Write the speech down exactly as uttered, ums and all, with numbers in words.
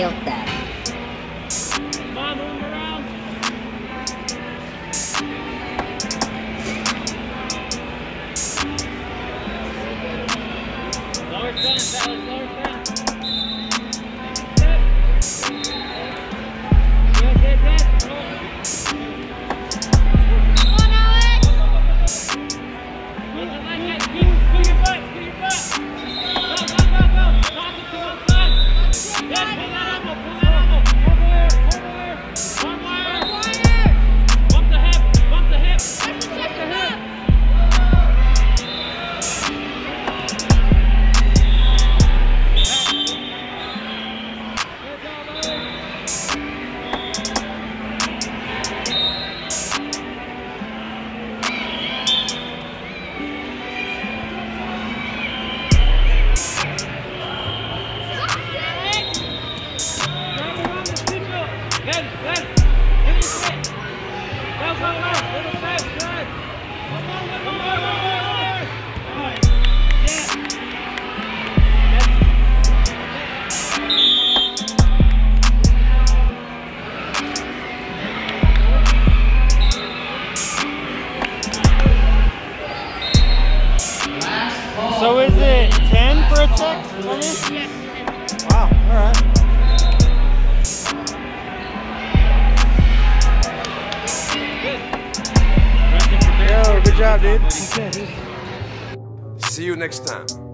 killed that. Mom, move around. Lower down, fellas, lower down. Step. You did that? Come on, Alex. Put your butt, put your butt. Go, go, go. Toss it to one side. Yes, pull that elbow, pull that elbow. Over there, over there. One wire. Bump the hip, bump the hip. Bump the hip. So is it ten for a tech? Yes. Wow, alright. Good. Yo, good job, dude. See you next time.